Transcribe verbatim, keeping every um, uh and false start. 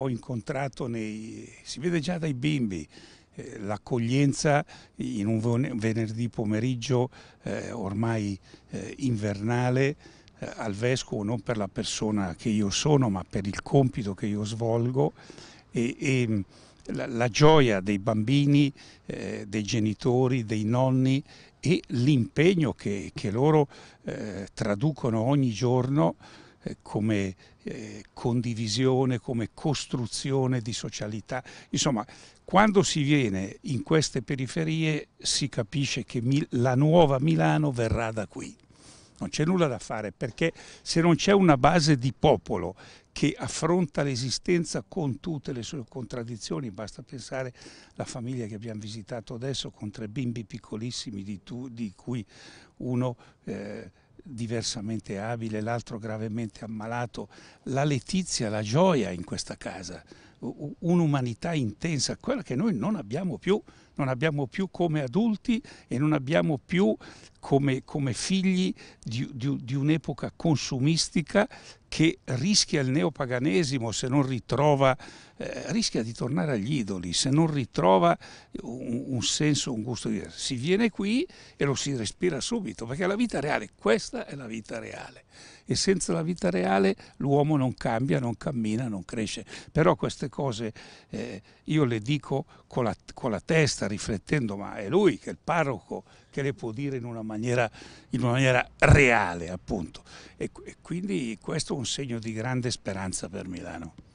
Ho incontrato, nei, si vede già dai bimbi, eh, l'accoglienza in un venerdì pomeriggio eh, ormai eh, invernale eh, al vescovo, non per la persona che io sono ma per il compito che io svolgo, e, e la, la gioia dei bambini, eh, dei genitori, dei nonni e l'impegno che, che loro eh, traducono ogni giorno come eh, condivisione, come costruzione di socialità. Insomma, quando si viene in queste periferie si capisce che Mil- la nuova Milano verrà da qui. Non c'è nulla da fare, perché se non c'è una base di popolo che affronta l'esistenza con tutte le sue contraddizioni, basta pensare alla famiglia che abbiamo visitato adesso con tre bimbi piccolissimi di, tu, di cui uno... Eh, diversamente abile, l'altro gravemente ammalato, la letizia, la gioia in questa casa, un'umanità intensa, quella che noi non abbiamo più, non abbiamo più come adulti e non abbiamo più come, come figli di, di, di un'epoca consumistica che rischia il neopaganesimo se non ritrova, eh, rischia di tornare agli idoli, se non ritrova un, un senso, un gusto diverso. Si viene qui e lo si respira subito, perché la vita reale, questa è la vita reale. E senza la vita reale l'uomo non cambia, non cammina, non cresce. Però queste cose eh, io le dico con la, con la testa, riflettendo, ma è lui che è il parroco che le può dire in una maniera, in una maniera reale, appunto. E, e quindi questo è un segno di grande speranza per Milano.